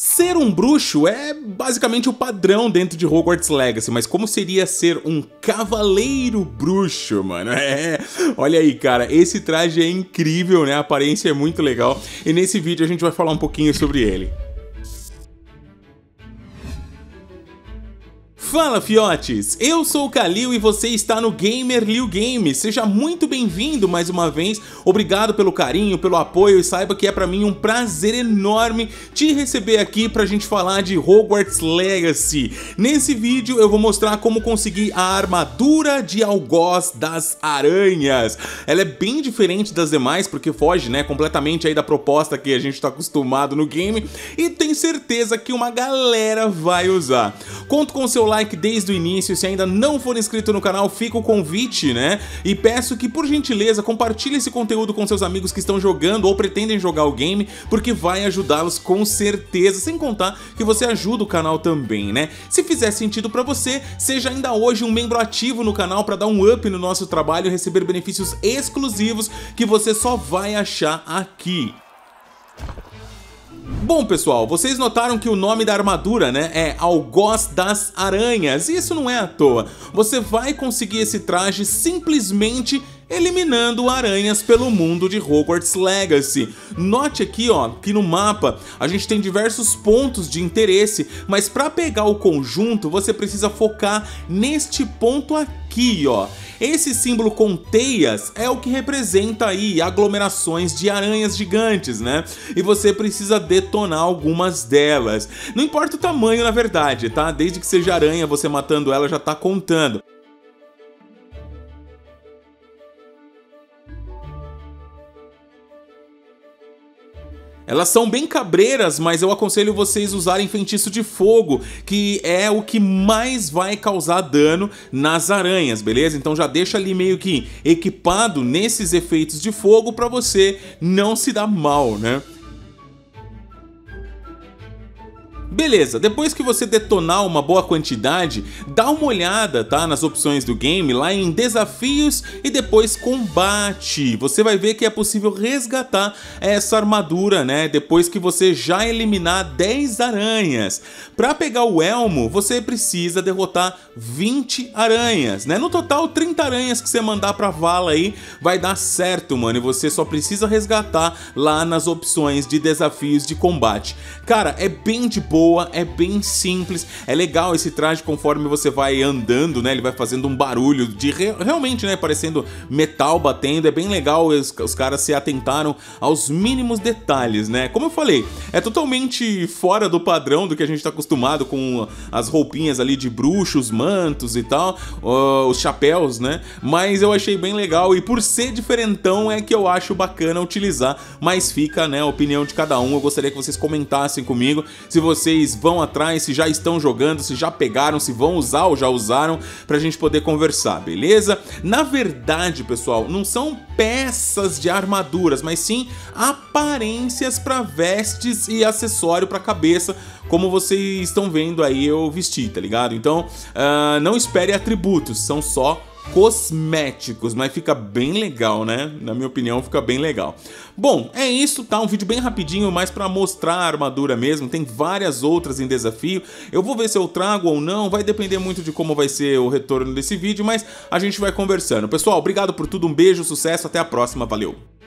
Ser um bruxo é basicamente o padrão dentro de Hogwarts Legacy, mas como seria ser um cavaleiro bruxo, mano? Olha aí, cara, esse traje é incrível, né? A aparência é muito legal e nesse vídeo a gente vai falar um pouquinho sobre ele. Fala, fiotes! Eu sou o Kalil e você está no GamerLilGames. Seja muito bem-vindo mais uma vez. Obrigado pelo carinho, pelo apoio e saiba que é pra mim um prazer enorme te receber aqui pra gente falar de Hogwarts Legacy. Nesse vídeo eu vou mostrar como conseguir a armadura de algoz das aranhas. Ela é bem diferente das demais porque foge, né, completamente aí da proposta que a gente tá acostumado no game e tenho certeza que uma galera vai usar. Conto com seu like desde o início, se ainda não for inscrito no canal, fica o convite, né? E peço que, por gentileza, compartilhe esse conteúdo com seus amigos que estão jogando ou pretendem jogar o game, porque vai ajudá-los com certeza, sem contar que você ajuda o canal também, né? Se fizer sentido pra você, seja ainda hoje um membro ativo no canal para dar um up no nosso trabalho e receber benefícios exclusivos que você só vai achar aqui. Bom, pessoal, vocês notaram que o nome da armadura, né, é Algoz das Aranhas, e isso não é à toa. Você vai conseguir esse traje simplesmente eliminando aranhas pelo mundo de Hogwarts Legacy. Note aqui, ó, que no mapa a gente tem diversos pontos de interesse, mas para pegar o conjunto você precisa focar neste ponto aqui, ó. Esse símbolo com teias é o que representa aí aglomerações de aranhas gigantes, né? E você precisa detonar algumas delas. Não importa o tamanho, na verdade, tá? Desde que seja aranha, você matando ela já tá contando. Elas são bem cabreiras, mas eu aconselho vocês usarem feitiço de fogo, que é o que mais vai causar dano nas aranhas, beleza? Então já deixa ali meio que equipado nesses efeitos de fogo para você não se dar mal, né? Beleza, depois que você detonar uma boa quantidade, dá uma olhada, tá, nas opções do game, lá em desafios e depois combate. Você vai ver que é possível resgatar essa armadura, né, depois que você já eliminar 10 aranhas. Para pegar o elmo, você precisa derrotar 20 aranhas, né, no total 30 aranhas que você mandar pra vala aí vai dar certo, mano, e você só precisa resgatar lá nas opções de desafios de combate. Cara, é bem de boa. É bem simples, é legal esse traje conforme você vai andando, né? Ele vai fazendo um barulho de realmente, né? Parecendo metal batendo. É bem legal, os caras se atentaram aos mínimos detalhes, né? Como eu falei, é totalmente fora do padrão do que a gente tá acostumado com as roupinhas ali de bruxos, mantos e tal, os chapéus, né? Mas eu achei bem legal e por ser diferentão é que eu acho bacana utilizar, mas fica, né, a opinião de cada um. Eu gostaria que vocês comentassem comigo se vocês vão atrás, se já estão jogando, se já pegaram, se vão usar ou já usaram, pra gente poder conversar, beleza? Na verdade, pessoal, não são peças de armaduras, mas sim aparências para vestes e acessório para cabeça, como vocês estão vendo aí eu vesti, tá ligado? Então, não espere atributos, são só cosméticos, mas fica bem legal, né? Na minha opinião, fica bem legal. Bom, é isso, tá? Um vídeo bem rapidinho, mas pra mostrar a armadura mesmo. Tem várias outras em desafio. Eu vou ver se eu trago ou não, vai depender muito de como vai ser o retorno desse vídeo, mas a gente vai conversando. Pessoal, obrigado por tudo, um beijo, sucesso, até a próxima, valeu!